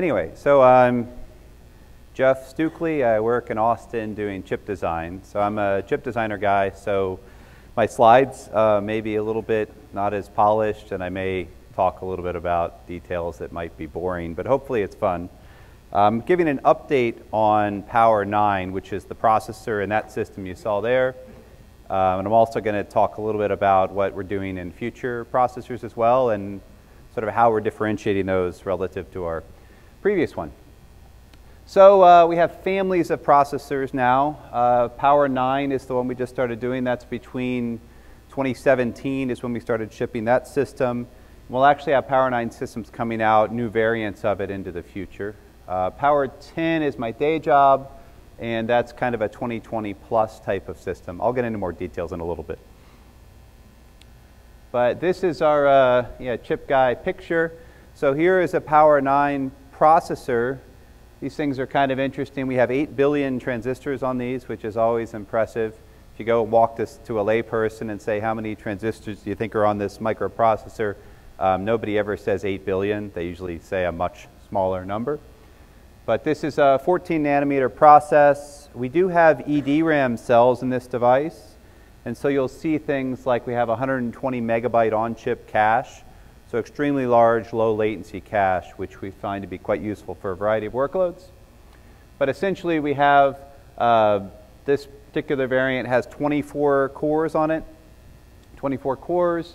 Anyway, so I'm Jeff Stuecheli. I work in Austin doing chip design. So I'm a chip designer guy, so my slides may be a little bit not as polished, and I may talk a little bit about details that might be boring, but hopefully it's fun. I'm giving an update on Power9, which is the processor in that system you saw there. And I'm also going to talk a little bit about what we're doing in future processors as well, and sort of how we're differentiating those relative to our previous one. So we have families of processors now. Power9 is the one we just started doing. That's between 2017 is when we started shipping that system. We'll actually have Power9 systems coming out, new variants of it into the future. Power10 is my day job, and that's kind of a 2020 plus type of system. I'll get into more details in a little bit. But this is our chip guy picture. So here is a Power9 processor. These things are kind of interesting. We have 8 billion transistors on these, which is always impressive. If you go and walk this to a layperson and say, how many transistors do you think are on this microprocessor? Nobody ever says 8 billion. They usually say a much smaller number. But this is a 14 nanometer process. We do have eDRAM cells in this device. And so you'll see things like we have 120 megabyte on-chip cache, so extremely large, low latency cache, which we find to be quite useful for a variety of workloads. But essentially we have, this particular variant has 24 cores on it, 24 cores.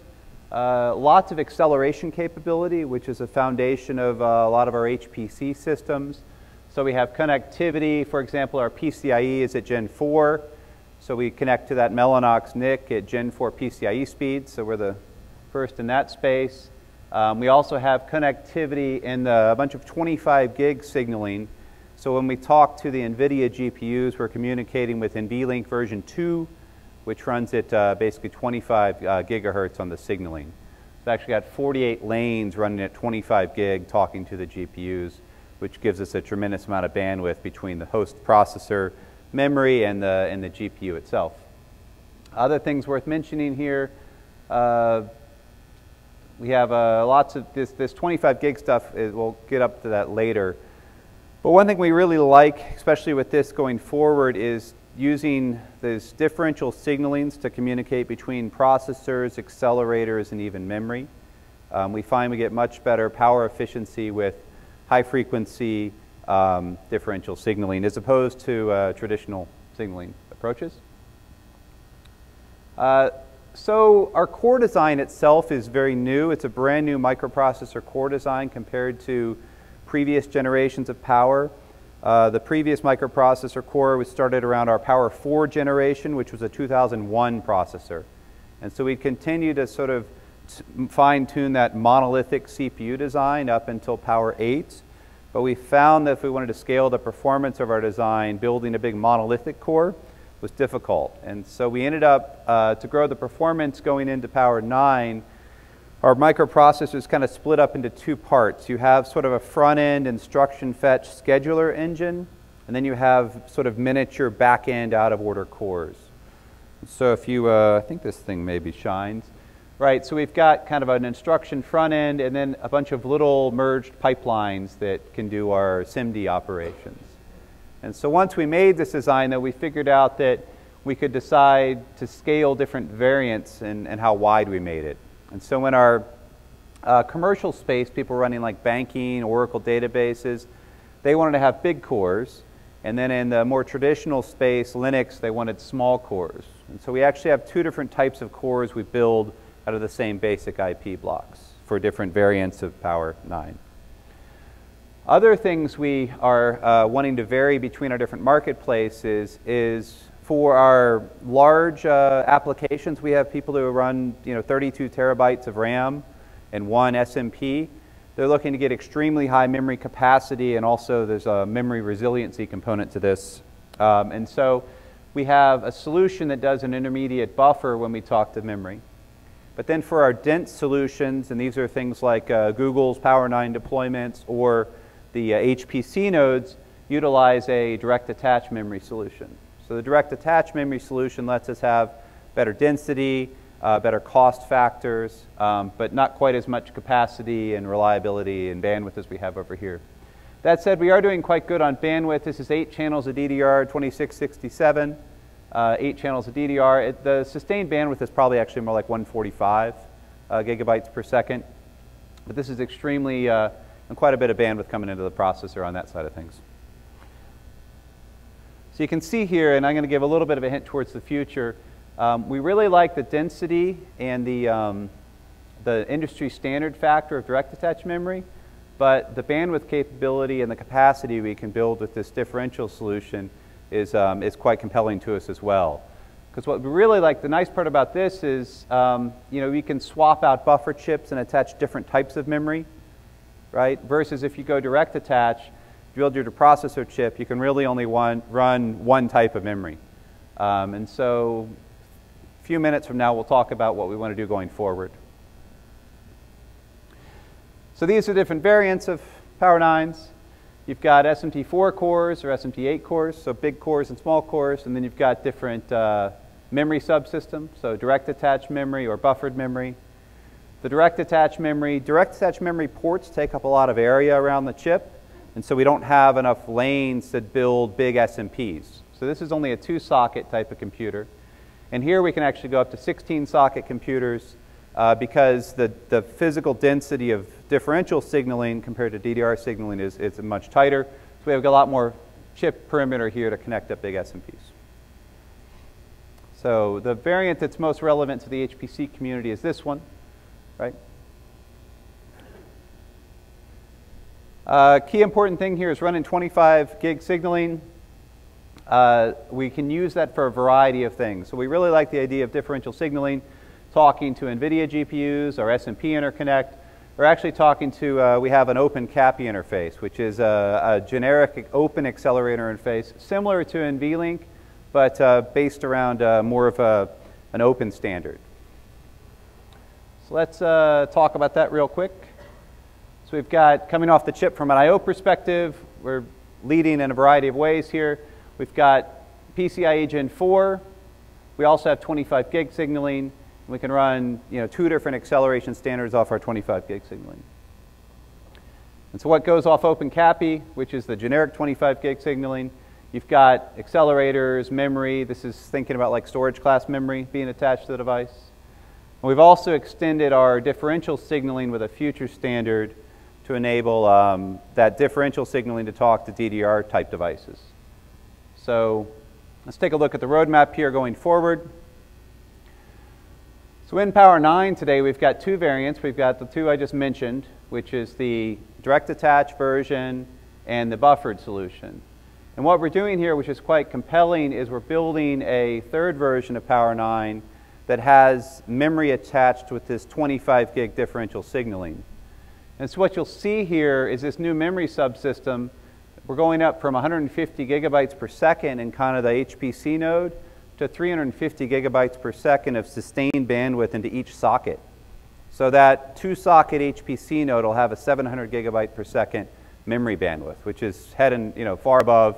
Lots of acceleration capability, which is a foundation of a lot of our HPC systems. So we have connectivity. For example, our PCIe is at Gen 4. So we connect to that Mellanox NIC at Gen 4 PCIe speed. So we're the first in that space. We also have connectivity in a bunch of 25 gig signaling. So when we talk to the NVIDIA GPUs, we're communicating with NVLink version 2, which runs at basically 25 gigahertz on the signaling. It's actually got 48 lanes running at 25 gig talking to the GPUs, which gives us a tremendous amount of bandwidth between the host processor memory and the GPU itself. Other things worth mentioning here, we have lots of this 25 gig stuff, we'll get up to that later. But one thing we really like, especially with this going forward, is using those differential signalings to communicate between processors, accelerators, and even memory. We find we get much better power efficiency with high frequency differential signaling as opposed to traditional signaling approaches. So our core design itself is very new. It's a brand new microprocessor core design compared to previous generations of power. The previous microprocessor core was started around our Power 4 generation, which was a 2001 processor. And so we continue to sort of fine-tune that monolithic CPU design up until Power 8. But we found that if we wanted to scale the performance of our design, building a big monolithic core was difficult. And so we ended up, to grow the performance going into Power 9, our microprocessor is kind of split up into two parts. You have sort of a front-end instruction fetch scheduler engine, and then you have sort of miniature back-end out-of-order cores. So if you, I think this thing maybe shines. Right, so we've got kind of an instruction front-end and then a bunch of little merged pipelines that can do our SIMD operations. And so once we made this design, though, we figured out that we could decide to scale different variants and how wide we made it. And so in our commercial space, people running like banking, Oracle databases, they wanted to have big cores. And then in the more traditional space, Linux, they wanted small cores. And so we actually have two different types of cores we build out of the same basic IP blocks for different variants of Power 9. Other things we are wanting to vary between our different marketplaces is for our large applications, we have people who run 32 terabytes of RAM and 1 SMP. They're looking to get extremely high memory capacity, and also there's a memory resiliency component to this. And so we have a solution that does an intermediate buffer when we talk to memory. But then for our dense solutions, and these are things like Google's Power9 deployments or the HPC nodes, utilize a direct attach memory solution. So the direct attach memory solution lets us have better density, better cost factors, but not quite as much capacity and reliability and bandwidth as we have over here. That said, we are doing quite good on bandwidth. This is 8 channels of DDR, 2667, 8 channels of DDR. The sustained bandwidth is probably actually more like 145 gigabytes per second. But this is extremely, and quite a bit of bandwidth coming into the processor on that side of things. So you can see here, and I'm going to give a little bit of a hint towards the future. We really like the density and the industry standard factor of direct attached memory, but the bandwidth capability and the capacity we can build with this differential solution is quite compelling to us as well. Because what we really like, the nice part about this is, you know, we can swap out buffer chips and attach different types of memory, right? Versus if you go direct attach, you build your processor chip, you can really only run one type of memory. And so a few minutes from now, we'll talk about what we want to do going forward. So these are different variants of Power9s. You've got SMT4 cores or SMT8 cores, so big cores and small cores, and then you've got different memory subsystems, so direct attached memory or buffered memory. The direct attached memory ports take up a lot of area around the chip, and so we don't have enough lanes to build big SMPs. So this is only a 2-socket type of computer. And here we can actually go up to 16-socket computers because the physical density of differential signaling compared to DDR signaling is much tighter. So we have a lot more chip perimeter here to connect up big SMPs. So the variant that's most relevant to the HPC community is this one, right? Key important thing here is running 25 gig signaling. We can use that for a variety of things. So we really like the idea of differential signaling, talking to NVIDIA GPUs or SMP interconnect. We're actually talking to, we have an OpenCAPI interface, which is a generic open accelerator interface, similar to NVLink, but based around more of an open standard. So let's talk about that real quick. So we've got, coming off the chip from an I/O perspective, we're leading in a variety of ways here. We've got PCIe Gen 4. We also have 25 gig signaling. We can run, you know, 2 different acceleration standards off our 25 gig signaling. And so what goes off OpenCAPI, which is the generic 25 gig signaling, you've got accelerators, memory. This is thinking about like storage class memory being attached to the device. And we've also extended our differential signaling with a future standard to enable that differential signaling to talk to DDR type devices. So let's take a look at the roadmap here going forward. So in Power9 today, we've got 2 variants. We've got the 2 I just mentioned, which is the direct attach version and the buffered solution. And what we're doing here, which is quite compelling, is we're building a 3rd version of Power9 that has memory attached with this 25 gig differential signaling. And so what you'll see here is this new memory subsystem. We're going up from 150 gigabytes per second in kind of the HPC node to 350 gigabytes per second of sustained bandwidth into each socket. So that 2-socket HPC node will have a 700 gigabyte per second memory bandwidth, which is heading, you know, far above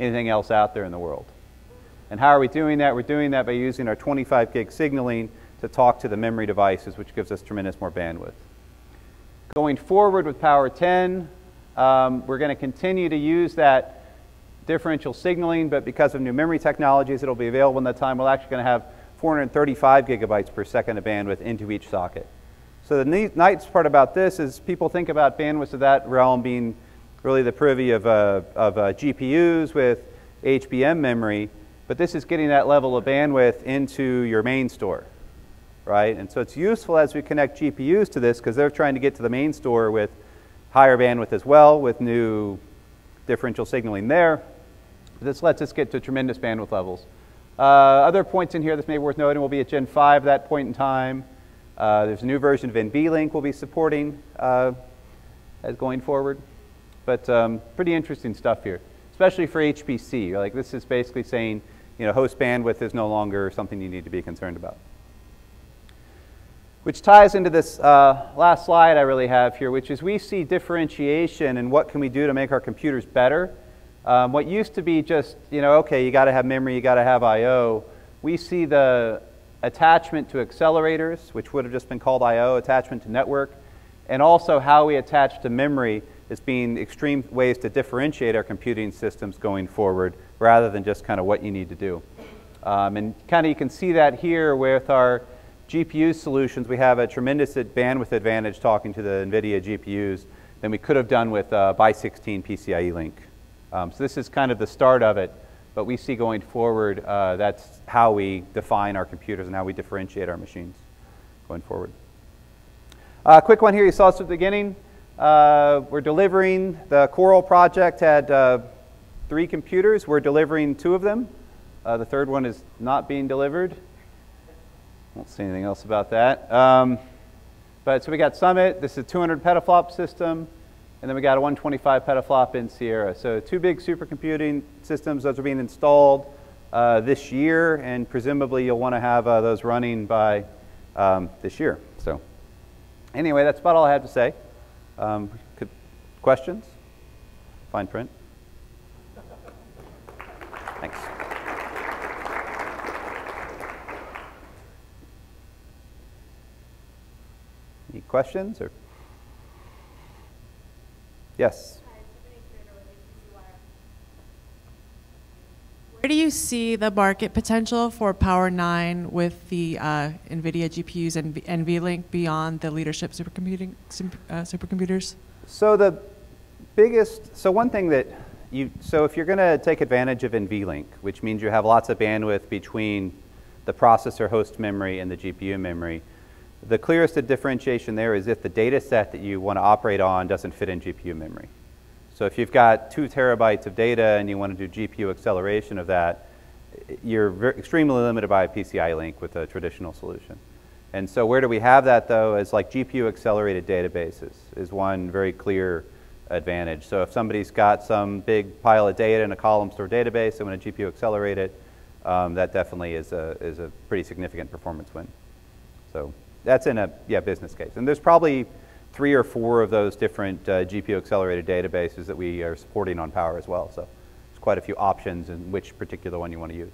anything else out there in the world. And how are we doing that? We're doing that by using our 25 gig signaling to talk to the memory devices, which gives us tremendous more bandwidth. Going forward with Power10, we're going to continue to use that differential signaling, but because of new memory technologies, it'll be available in that time. We're actually going to have 435 gigabytes per second of bandwidth into each socket. So the nice part about this is people think about bandwidth of that realm being really the privy of GPUs with HBM memory, but this is getting that level of bandwidth into your main store, right? And so it's useful as we connect GPUs to this because they're trying to get to the main store with higher bandwidth as well with new differential signaling there. This lets us get to tremendous bandwidth levels. Other points in here that may be worth noting will be at Gen 5 at that point in time. There's a new version of NVLink we'll be supporting as going forward. But pretty interesting stuff here, especially for HPC. Like this is basically saying, you know, host bandwidth is no longer something you need to be concerned about. Which ties into this last slide I really have here, which is we see differentiation and what can we do to make our computers better. What used to be just, you know, okay, you got to have memory, you got to have I/O. We see the attachment to accelerators, which would have just been called I/O, attachment to network, and also how we attach to memory as being extreme ways to differentiate our computing systems going forward rather than just kind of what you need to do. And kind of you can see that here with our GPU solutions. We have a tremendous bandwidth advantage talking to the NVIDIA GPUs than we could have done with x16 PCIe link. So this is kind of the start of it, but we see going forward that's how we define our computers and how we differentiate our machines going forward. Quick one here you saw this at the beginning. We're delivering, the CORAL project had 3 computers. We're delivering 2 of them. The third one is not being delivered. Won't say anything else about that. So we got Summit, this is a 200 petaflop system, and then we got a 125 petaflop in Sierra. So 2 big supercomputing systems, those are being installed this year, and presumably you'll want to have those running by this year. So anyway, that's about all I had to say. Questions? Fine print. Thanks. Any questions or? Yes. Where do you see the market potential for Power9 with the NVIDIA GPUs and NVLink beyond the leadership supercomputers? So the biggest, one thing that you, if you're going to take advantage of NVLink, which means you have lots of bandwidth between the processor host memory and the GPU memory, the clearest differentiation there is if the data set that you want to operate on doesn't fit in GPU memory. So if you've got 2 terabytes of data and you want to do GPU acceleration of that, you're extremely limited by a PCI link with a traditional solution. And so where do we have that though is like GPU accelerated databases is one very clear advantage. So if somebody's got some big pile of data in a column store database, they want to GPU accelerate it, that definitely is a pretty significant performance win. So that's in a business case. And there's probably 3 or 4 of those different GPU accelerated databases that we are supporting on Power as well. So there's quite a few options in which particular one you want to use.